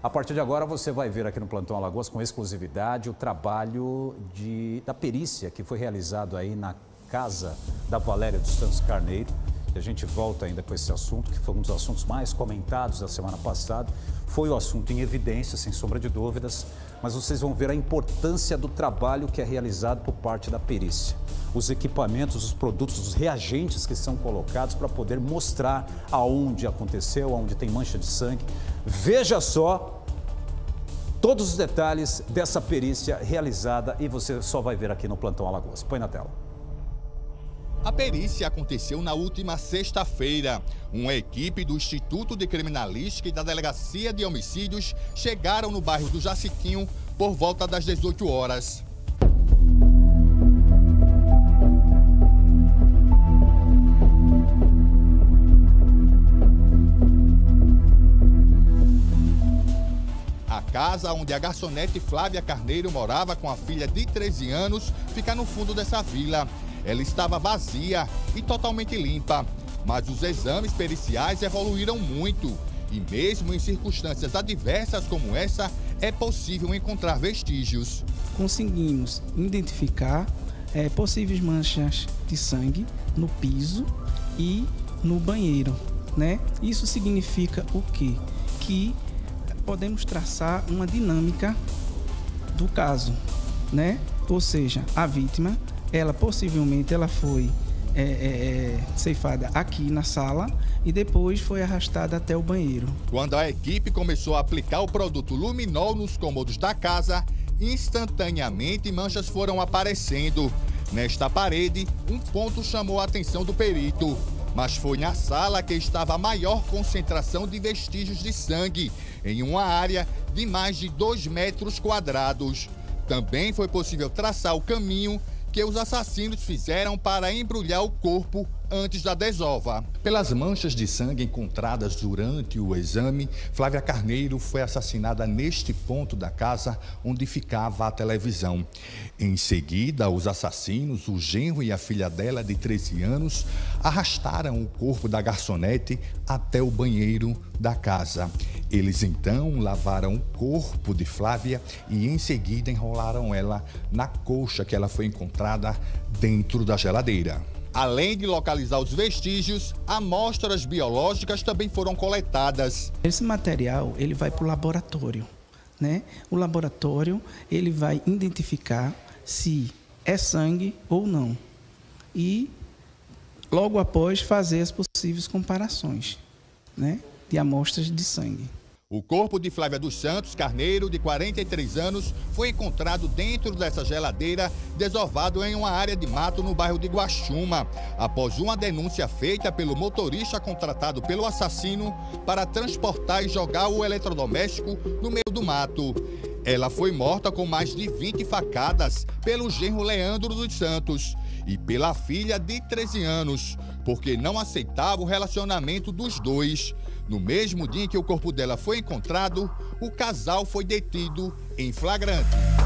A partir de agora você vai ver aqui no Plantão Alagoas com exclusividade o trabalho da perícia que foi realizado aí na casa da Valéria dos Santos Carneiro. E a gente volta ainda com esse assunto, que foi um dos assuntos mais comentados da semana passada. Foi o assunto em evidência, sem sombra de dúvidas, mas vocês vão ver a importância do trabalho que é realizado por parte da perícia. Os equipamentos, os produtos, os reagentes que são colocados para poder mostrar aonde aconteceu, aonde tem mancha de sangue. Veja só todos os detalhes dessa perícia realizada e você só vai ver aqui no Plantão Alagoas. Põe na tela. A perícia aconteceu na última sexta-feira. Uma equipe do Instituto de Criminalística e da Delegacia de Homicídios chegaram no bairro do Jaciquinho por volta das 18 horas. A casa onde a garçonete Flávia Carneiro morava com a filha de 13 anos fica no fundo dessa vila. Ela estava vazia e totalmente limpa, mas os exames periciais evoluíram muito e mesmo em circunstâncias adversas como essa, é possível encontrar vestígios. Conseguimos identificar possíveis manchas de sangue no piso e no banheiro, né? Isso significa o quê? Que podemos traçar uma dinâmica do caso, né? Ou seja, a vítima... Ela possivelmente foi ceifada aqui na sala e depois foi arrastada até o banheiro. Quando a equipe começou a aplicar o produto luminol nos cômodos da casa, instantaneamente manchas foram aparecendo. Nesta parede, um ponto chamou a atenção do perito, mas foi na sala que estava a maior concentração de vestígios de sangue, em uma área de mais de 2 metros quadrados. Também foi possível traçar o caminho que os assassinos fizeram para embrulhar o corpo antes da desova. Pelas manchas de sangue encontradas durante o exame, Flávia Carneiro foi assassinada neste ponto da casa onde ficava a televisão. Em seguida, os assassinos, o genro e a filha dela de 13 anos, arrastaram o corpo da garçonete até o banheiro da casa. Eles então lavaram o corpo de Flávia e em seguida enrolaram ela na colcha que ela foi encontrada dentro da geladeira. Além de localizar os vestígios, amostras biológicas também foram coletadas. Esse material ele vai para o laboratório, né? O laboratório ele vai identificar se é sangue ou não e logo após fazer as possíveis comparações, né? De amostras de sangue. O corpo de Flávia dos Santos Carneiro, de 43 anos, foi encontrado dentro dessa geladeira, desovado em uma área de mato no bairro de Guaxuma, após uma denúncia feita pelo motorista contratado pelo assassino para transportar e jogar o eletrodoméstico no meio do mato. Ela foi morta com mais de 20 facadas pelo genro Leandro dos Santos e pela filha de 13 anos, porque não aceitava o relacionamento dos dois. No mesmo dia em que o corpo dela foi encontrado, o casal foi detido em flagrante.